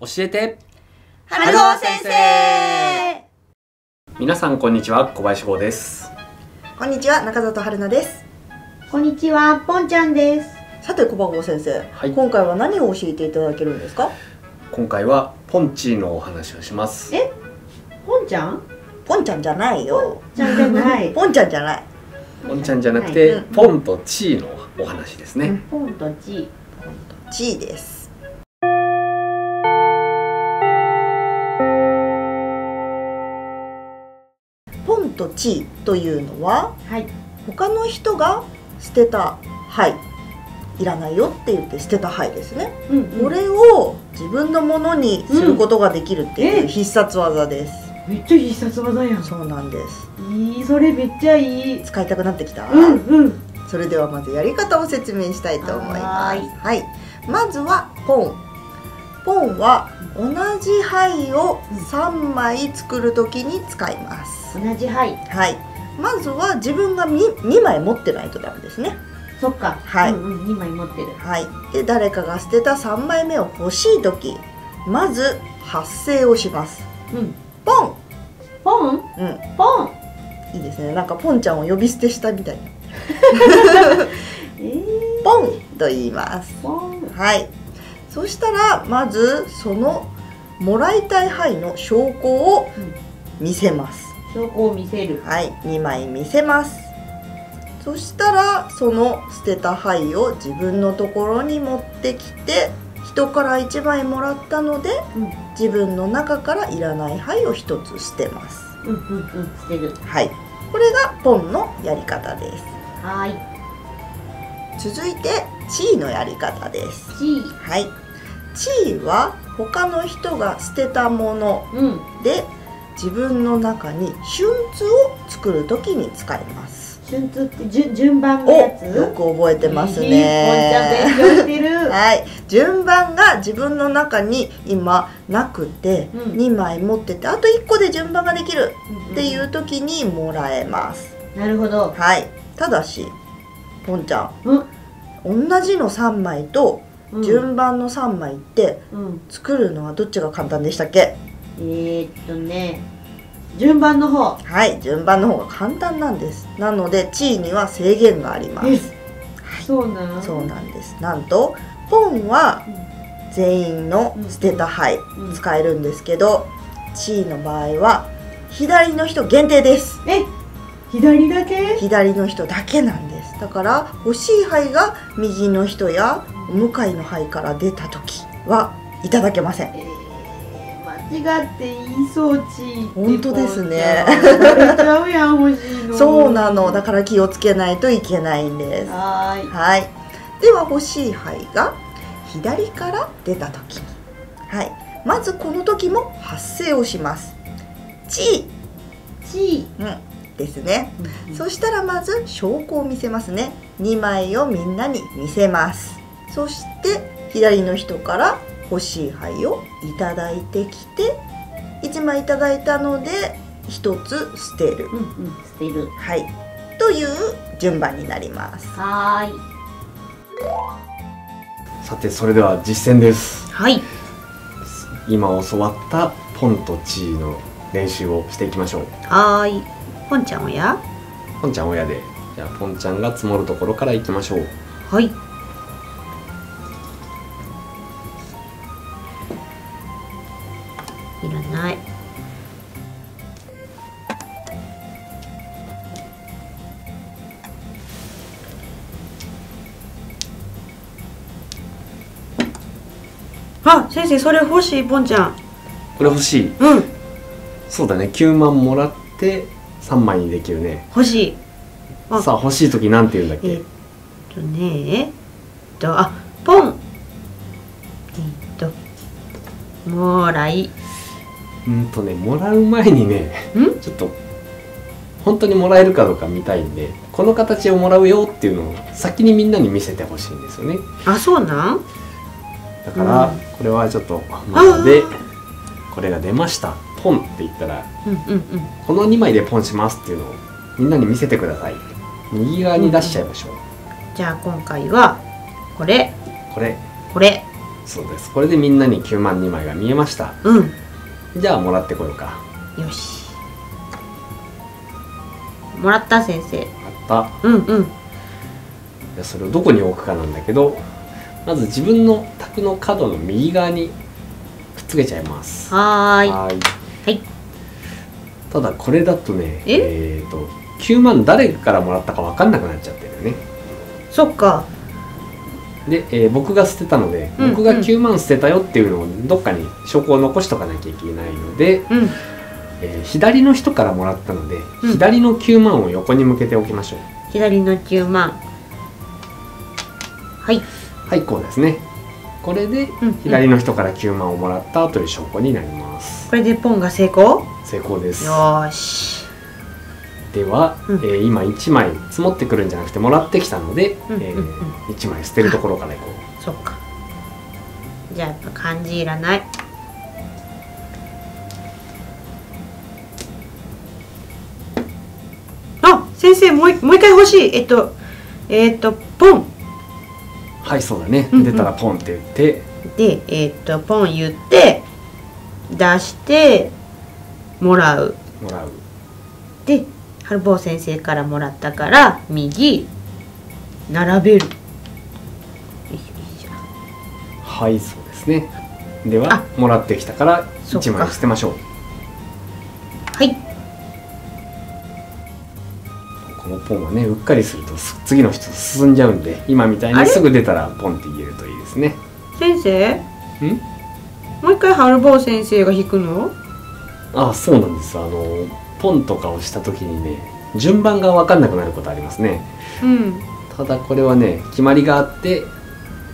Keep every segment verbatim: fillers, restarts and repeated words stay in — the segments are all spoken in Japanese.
教えて春峰先生。皆さんこんにちは、小林剛です。こんにちは、中里春菜です。こんにちは、ぽんちゃんです。さて小林剛先生、はい、今回は何を教えていただけるんですか？今回はポンチーのお話をします。え、ポンちゃん？ポンちゃんじゃないよ。ポンちゃんじゃない。ポンちゃんじゃない。ポンちゃんじゃなくて、うん、ポンとチーのお話ですね。うん、ポンとチー。ポンとチーです。ポンとチーというのは、はい、他の人が捨てた灰、いらないよって言って捨てた灰ですね。うんうん、これを自分のものにすることができるっていう必殺技です。うん、めっちゃ必殺技やん。そうなんです。いい、それめっちゃいい。使いたくなってきた。うんうん。それではまずやり方を説明したいと思います。はい、はい。まずはポン。ポンは同じ灰をさんまい作るときに使います。同じ灰。はい。まずは自分がにまい持ってないとダメですね。そっか、はい、うんうん、にまい持ってる。はい、で誰かが捨てたさんまいめを欲しい時、まず発声をします。うん、ポンポン、うん、ポン。いいですね、なんかポンちゃんを呼び捨てしたみたいな。えー、ポンと言います。ポン。はい、そしたらまずそのもらいたい牌の証拠を見せます。うん、証拠を見せる。はい、にまい見せます。そしたらその捨てた牌を自分のところに持ってきて、人からいちまいもらったので、うん、自分の中からいらない牌をひとつ捨てます。うんうんうん、捨てる。はい、これがポンのやり方です。はい、続いてチーのやり方です。チー。はい、チーは他の人が捨てたもので、うん、自分の中に春筒を作るときに使います。順通って順順番のやつ。よく覚えてますね。ポンちゃん勉強してる。はい、順番が自分の中に今なくて、うん、にまい持ってて、あといっこで順番ができるっていう時にもらえます。うんうん、なるほど。はい。ただしポンちゃん、ん同じのさんまいと順番のさんまいって、うん、作るのはどっちが簡単でしたっけ？えーっとね。順番の方。はい、順番の方が簡単なんです。なので地位には制限があります。そうなんそうなんです。なんとポンは全員の捨てた牌使えるんですけど、地位の場合は左の人限定です。え、左だけ？左の人だけなんです。だから欲しい牌が右の人や向かいの牌から出た時はいただけません。えー間違って言いそう。チー。本当ですね。そうなの。だから気をつけないといけないんです。はい、はい、では欲しい牌が左から出た時、はい、まずこの時も発声をします。チー。チー、うん、ですね。うん、そしたらまず証拠を見せますね。にまいをみんなに見せます。そして左の人から欲しい牌をいただいてきて、いちまいいただいたのでひとつ捨てる。うんうん、捨てる。はい、という順番になります。はーい。さてそれでは実践です。はい、今教わったポンとチーの練習をしていきましょう。はーい。ポンちゃん親。ポンちゃん親で、じゃあポンちゃんが積もるところからいきましょう。はい。いらない。あ、先生それ欲しい。ポンちゃんこれ欲しい。うん、そうだね。きゅうまんもらってさんまいにできるね。欲しい。あ、さあ欲しい時なんて言うんだっけ？えっとねえっとあポンえっともらいうんとね、もらう前にね、ちょっと本当にもらえるかどうか見たいんで、この形をもらうよっていうのを先にみんなに見せてほしいんですよね。あ、そうなん？だから、うん、これはちょっとまでこれが出ましたポンって言ったら、このにまいでポンしますっていうのをみんなに見せてください。右側に出しちゃいましょう。うん、じゃあ今回はこれこれこれ、そうです。これでみんなにきゅうまんにまいが見えました。うん、じゃあもらってこようか。よし、もらった先生。あった。うんうん。それをどこに置くかなんだけど、まず自分の卓の角の右側にくっつけちゃいます。はーい、はーい、はい。ただこれだとね、えっときゅうまん誰からもらったか分かんなくなっちゃってるよね。そっか。で、えー、僕が捨てたので、うんうん、僕がきゅうまん捨てたよっていうのをどっかに証拠を残しとかなきゃいけないので、うん、えー、左の人からもらったので、うん、左のきゅうまんを横に向けておきましょう。左のきゅうまん、はいはい、こうですね。これで左の人からきゅうまんをもらったという証拠になります。これでポンが成功。成功です。よし。では、うん、えー、今いちまい積もってくるんじゃなくてもらってきたので、いちまい捨てるところからいこう。そっか。じゃあやっぱ漢字いらない。あ、先生、もうもう一回欲しい。えっとえー、っとポン。はい、そうだね。うんうん、出たらポンって言って、でえー、っとポン言って出してもらう。もらう。でハルボー先生からもらったから右並べる。はい、そうですね。ではもらってきたからいちまい捨てましょう。はい。このポンはね、うっかりすると次の人進んじゃうんで、今みたいにすぐ出たらポンって言えるといいですね。先生、んもう一回ハルボー先生が引くの？ああ、そうなんです。あのポンとかをした時にね、順番が分かんなくなることありますね。うん、ただこれはね、決まりがあって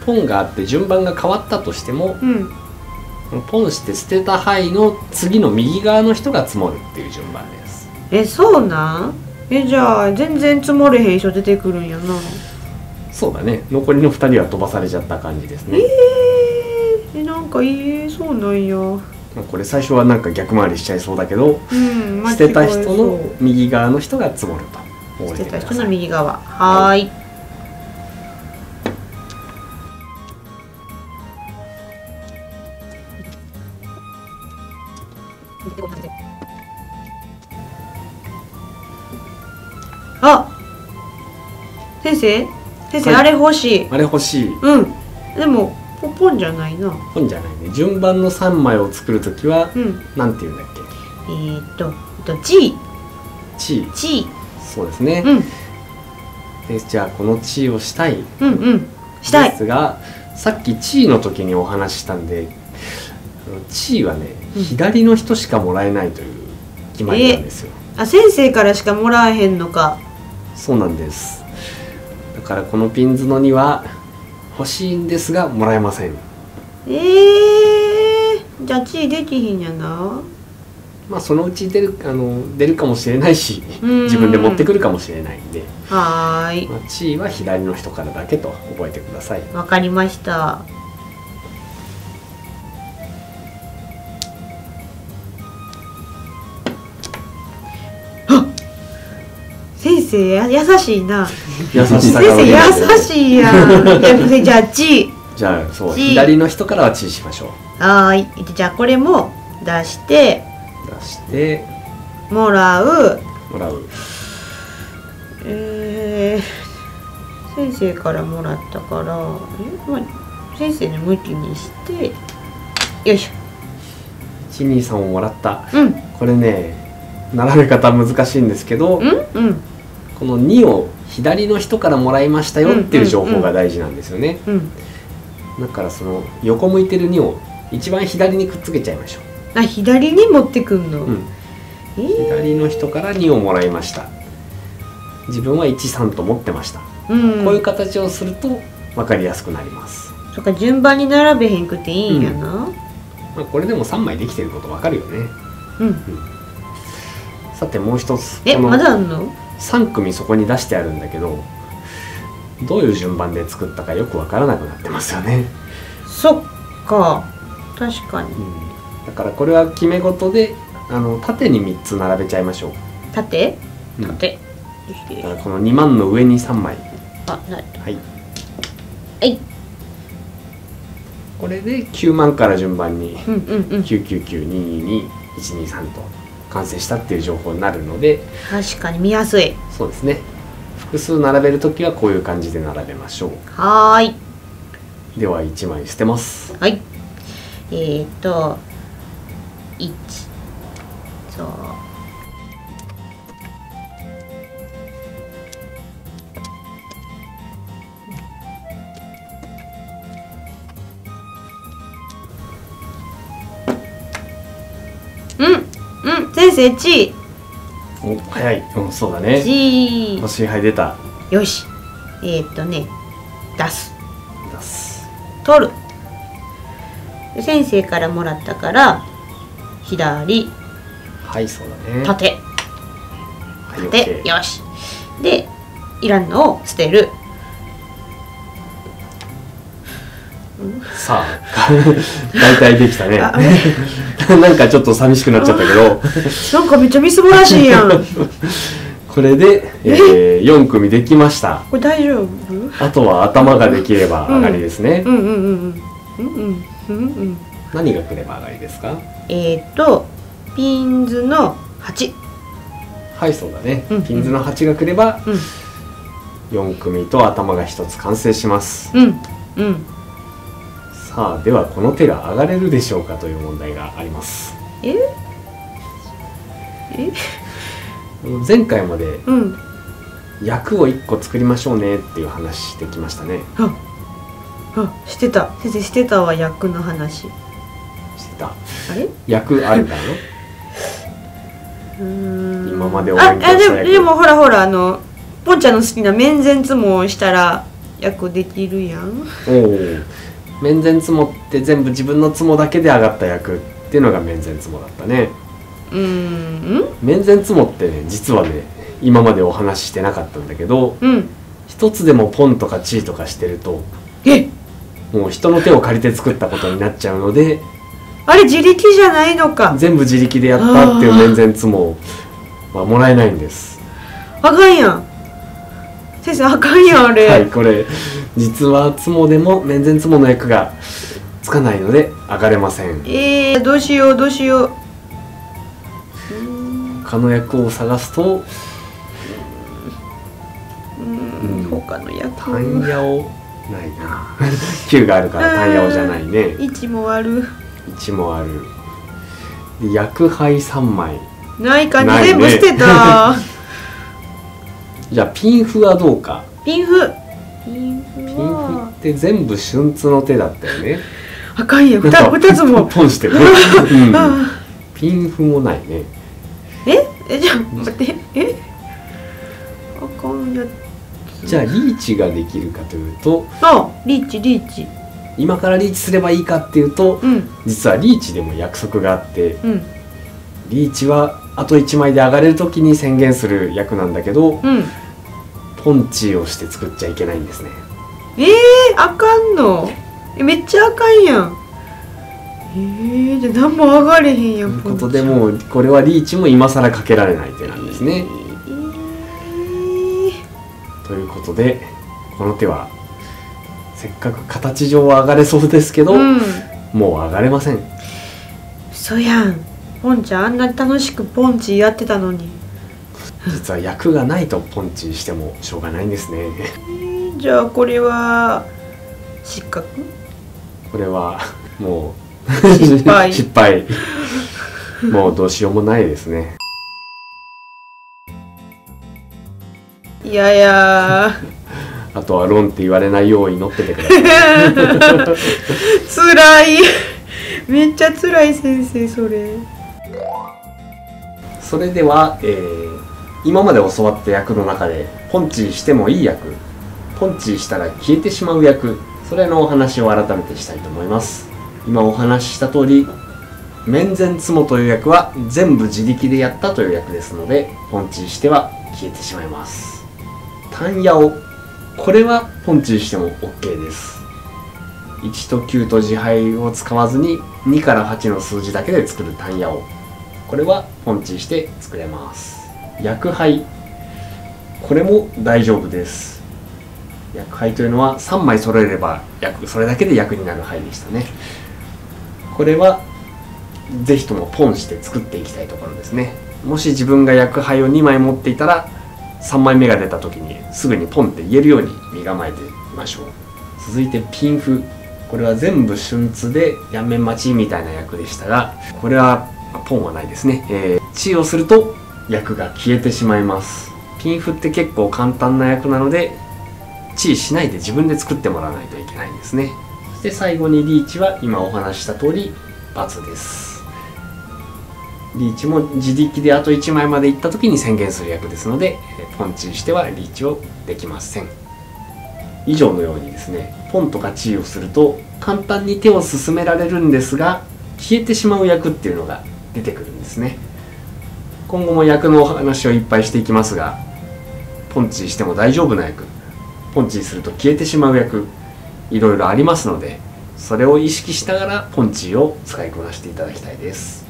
ポンがあって順番が変わったとしても、うん、ポンして捨てた範囲の次の右側の人が積もるっていう順番です。え、そうなん？え、じゃあ全然積もれへん人出てくるんやな。そうだね。残りのふたりは飛ばされちゃった感じですね。えー、え、なんかえー、そうなんや。これ最初はなんか逆回りしちゃいそうだけど、うん、捨てた人の右側の人が積もると。捨てた人の右側。はーい。あ、先生、先生、はい、あれ欲しい。あれ欲しい。うん。でも。ポンじゃないな。ポンじゃないね。順番のさんまいを作るときは、うん、なんて言うんだっけ。えっと、えっと、チー。チー。チー。そうですね。うん、で、じゃあ、このチーをしたい。うんうん。したい。ですが、さっきチーの時にお話ししたんで。チーはね、うん、左の人しかもらえないという決まりなんですよ。えー、あ、先生からしかもらえへんのか。そうなんです。だから、このピンズのには。欲しいんですがもらえません。えー、じゃあチーできひんやな。まあそのうち出る、あの出るかもしれないし、自分で持ってくるかもしれないんで、はーい、まあ、チーは左の人からだけと覚えてください。わかりました。先生優しいな。優しさが先生優しいやん。じゃあチ。じゃあそう、左の人からはチしましょう。はい。じゃあこれも出して出してもらうもらう。えー、先生からもらったから、まあ、先生の向きにしてよいしょ。チニーさんをもらった。うん、これね、並べ方難しいんですけど。うんうん、このにを左の人からもらいましたよっていう情報が大事なんですよね。だからその横向いてるにを一番左にくっつけちゃいましょう。あ、左に持ってくんの。うん、えー、左の人からにをもらいました。自分はいちさんと持ってました、うん、こういう形をすると分かりやすくなります。そっか、順番に並べへんくていいんやな。うん、まあ、これでもさんまいできてること分かるよね。うん、うん、さてもう一つ。え、まだあんの？さんくみそこに出してあるんだけど、どういう順番で作ったかよくわからなくなってますよね。そっか、確かに。うん、だからこれは決め事で、あの縦にみっつ並べちゃいましょう。縦？縦。うん、だからこのにまんの上にさんまい。あ、ない。はい。はい。これできゅうまんから順番にきゅうきゅうきゅうにににいちにさんと完成したっていう情報になるので、確かに見やすい。そうですね、複数並べるときはこういう感じで並べましょう。はーい、ではいちまい捨てます。はい、えー、っといちそううんうん、先生いちい。お、早い。うん、そうだね。いちい。お支配出た。よし。えー、っとね、出す。出す。取る。先生からもらったから、左。はい、そうだね。縦。縦。はい、OK、よし。で、いらんのを捨てる。さあ、大体できたね。なんかちょっと寂しくなっちゃったけど。なんかめっちゃみすぼらしいやん。これで、えー、よんくみできました。これ大丈夫？あとは頭ができれば上がりですね。うんうんうんうんうんうんうん。何がくれば上がりですか？えっとピンズのはち。はい、そうだね。ピンズのはちがくれば、よんくみと頭がひとつ完成します。うんうん。さあ、ではこの手が上がれるでしょうかという問題があります。ええ前回まで役をいっこ作りましょうねっていう話してきましたね。ああ、してた先生、してたわ。役の話してた。あれ、役あるだろ。うーん、今までお勉強した役。あ、でも、でもほらほら、あのポンちゃんの好きな面前相撲をしたら役できるやん。おー、面前相撲って全部自分の相撲だけで上がった役っていうのが面前相撲だったね。うん、面前相撲ってね、実はね、今までお話ししてなかったんだけど、うん、一つでもポンとかチーとかしてるとえもう人の手を借りて作ったことになっちゃうので、あれ自力じゃないのか。全部自力でやったっていう面前相撲はもらえないんです。あかんやん先生、あかんやんあれ。はい、これ実は相撲でも面前相撲の役がつかないので上がれません。えー、どうしようどうしよう。他の役を探すと、うん、他の役、タンヤオないな。きゅうがあるからタンヤオじゃないね。いちもある。いちもある。役牌さんまいない感じ、ね、全部捨てた。じゃあピンフはどうか。ピンフピンフって全部瞬通の手だったよね。あかんよ、ふたつもポンしてる。ピンフもないね。ええ、じゃあ待って、えあかんやつ。じゃあリーチができるかというと、あ、リーチリーチ今からリーチすればいいかっていうと、うん、実はリーチでも約束があって、うん、リーチはあといちまいで上がれる時に宣言する役なんだけど、うん、ポンチーをして作っちゃいけないんですね。えー、あかんの。え、めっちゃあかんやん。えー、じゃあ何も上がれへんやん。ということで、もうこれはリーチも今更かけられない手なんですね。えー、ということでこの手はせっかく形上は上がれそうですけど、うん、もう上がれません。嘘やん。ポンちゃんあんなに楽しくポンチやってたのに。実は役がないとポンチしてもしょうがないんですね。じゃあこれは失格？これはもう失敗。失敗。もうどうしようもないですね。いやいや。あとは論って言われないように乗っててください。辛い。めっちゃ辛い先生それ。それでは、えー、今まで教わった役の中でポンチしてもいい役、ポンチしたら消えてしまう役、それのお話を改めてしたいと思います。今お話しした通り、面前相撲という役は全部自力でやったという役ですので、ポンチしては消えてしまいます。タンヤオ、これはポンチしても OK です。いちときゅうと自牌を使わずににからはちの数字だけで作るタンヤオ、これはポンチして作れます。役牌、これも大丈夫です。薬杯というのはさんまい揃えれば薬それだけで薬になる杯でしたね。これは是非ともポンして作っていきたいところですね。もし自分が薬杯をにまい持っていたらさんまいめが出た時にすぐにポンって言えるように身構えてみましょう。続いてピンフ、これは全部瞬通でやんめん待ちみたいな役でしたが、これはポンはないですね。えー、チーをすると役が消えてしまいます。ピンフって結構簡単な役なのでチーしないで自分で作ってもらわないといけないんですね。そして最後にリーチは今お話しした通り×です。リーチも自力であといちまいまでいった時に宣言する役ですので、ポンチーしてはリーチをできません。以上のようにですね、ポンとかチーをすると簡単に手を進められるんですが、消えてしまう役っていうのが出てくるんですね。今後も役のお話をいっぱいしていきますが、ポンチーしても大丈夫な役、ポンチーすると消えてしまう役、いろいろありますので、それを意識しながらポンチーを使いこなしていただきたいです。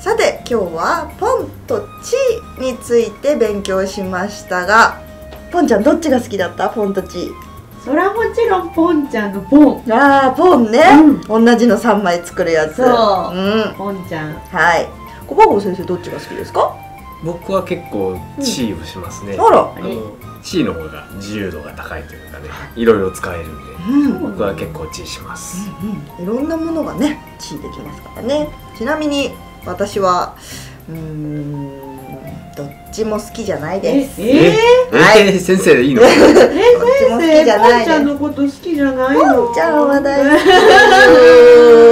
さて今日はポンとチーについて勉強しましたが、ポンちゃんどっちが好きだった？ポンとチー。それはもちろんポンちゃんのポン。ああポンね、うん、同じのさんまい作るやつ。そう、うん、ポンちゃん。はい、小馬郷先生どっちが好きですか？僕は結構チーをしますね、うん、あらあのチーの方が自由度が高いというかね、いろいろ使えるんで、うん、僕は結構チーします、うんうん、いろんなものがねチーできますからね。ちなみに私はうーんどっちも好きじゃないです。ええ、はい、先生でいいの？どっちも好きじゃないです。ポンちゃんのこと好きじゃないの？ポンちゃんは大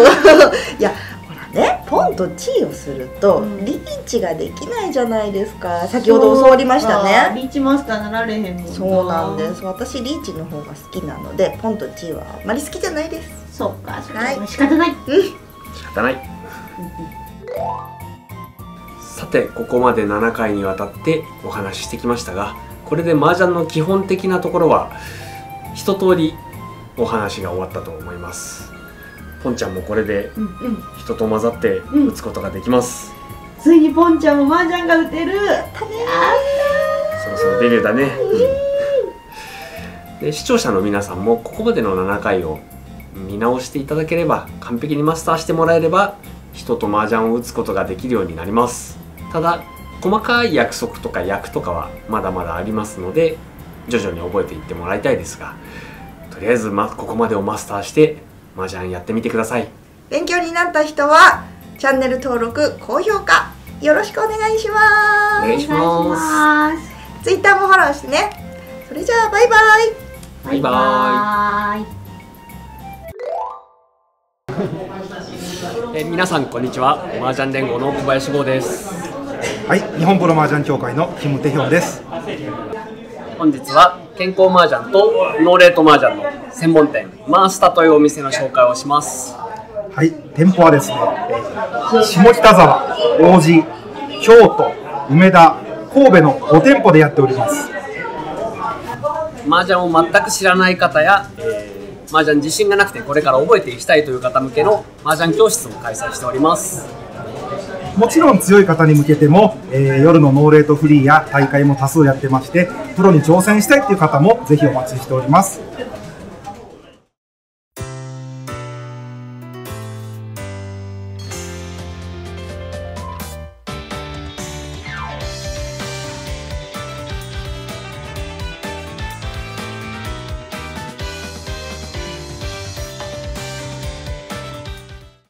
好き。いや、ほらね、ポンとチーをするとリーチができないじゃないですか。先ほど教わりましたね。リーチマスターなられへんもん。そうなんです。私リーチの方が好きなので、ポンとチーはあんまり好きじゃないです。そうか、はい、仕方ない。うん、仕方ない。さてここまでななかいにわたってお話ししてきましたが、これで麻雀の基本的なところは一通りお話が終わったと思います。ポンちゃんもこれで人と混ざって打つことができます、うんうん、ついにポンちゃんも麻雀が打てる。そろそろデビューだね、うん、で視聴者の皆さんもここまでのななかいを見直していただければ、完璧にマスターしてもらえれば人と麻雀を打つことができるようになります。ただ細かい約束とか役とかはまだまだありますので、徐々に覚えていってもらいたいですが、とりあえずまここまでをマスターして麻雀やってみてください。勉強になった人はチャンネル登録・高評価よろしくお願いします。お願いします。ツイッターもフォローしてね。それじゃあバイバイ。バイバイ。え皆さんこんにちは、麻雀連合の小林剛です。はい、日本プロ麻雀協会のキムテヒョンです。本日は健康麻雀とノーレート麻雀の専門店マースタというお店の紹介をします。はい、店舗はですね、下北沢、王子、京都、梅田、神戸のごてんぽでやっております。麻雀を全く知らない方や、えー麻雀自信がなくてこれから覚えていきたいという方向けの麻雀教室も開催しております。もちろん強い方に向けても、えー、夜のノーレートフリーや大会も多数やってまして、プロに挑戦したいという方もぜひお待ちしております。